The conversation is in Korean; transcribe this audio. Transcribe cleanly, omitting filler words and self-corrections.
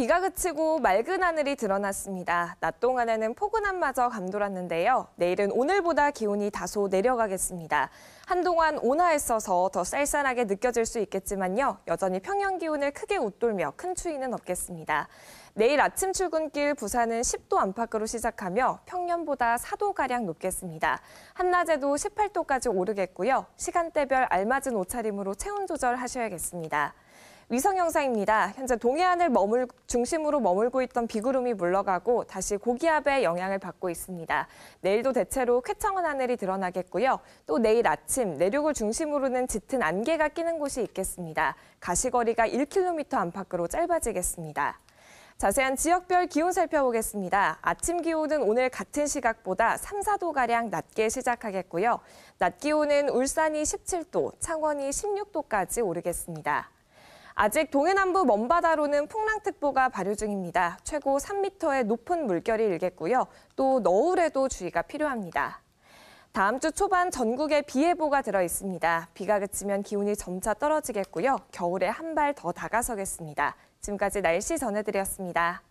비가 그치고 맑은 하늘이 드러났습니다. 낮 동안에는 포근함마저 감돌았는데요. 내일은 오늘보다 기온이 다소 내려가겠습니다. 한동안 온화했어서 더 쌀쌀하게 느껴질 수 있겠지만요. 여전히 평년 기온을 크게 웃돌며 큰 추위는 없겠습니다. 내일 아침 출근길 부산은 10도 안팎으로 시작하며 평년보다 4도가량 높겠습니다. 한낮에도 18도까지 오르겠고요. 시간대별 알맞은 옷차림으로 체온 조절하셔야겠습니다. 위성 영상입니다. 현재 동해안을 중심으로 머물고 있던 비구름이 물러가고 다시 고기압의 영향을 받고 있습니다. 내일도 대체로 쾌청한 하늘이 드러나겠고요. 또 내일 아침 내륙을 중심으로는 짙은 안개가 끼는 곳이 있겠습니다. 가시거리가 1km 안팎으로 짧아지겠습니다. 자세한 지역별 기온 살펴보겠습니다. 아침 기온은 오늘 같은 시각보다 3, 4도가량 낮게 시작하겠고요. 낮 기온은 울산이 17도, 창원이 16도까지 오르겠습니다. 아직 동해남부 먼바다로는 풍랑특보가 발효 중입니다. 최고 3m의 높은 물결이 일겠고요. 또 너울에도 주의가 필요합니다. 다음 주 초반 전국에 비 예보가 들어 있습니다. 비가 그치면 기온이 점차 떨어지겠고요. 겨울에 한 발 더 다가서겠습니다. 지금까지 날씨 전해드렸습니다.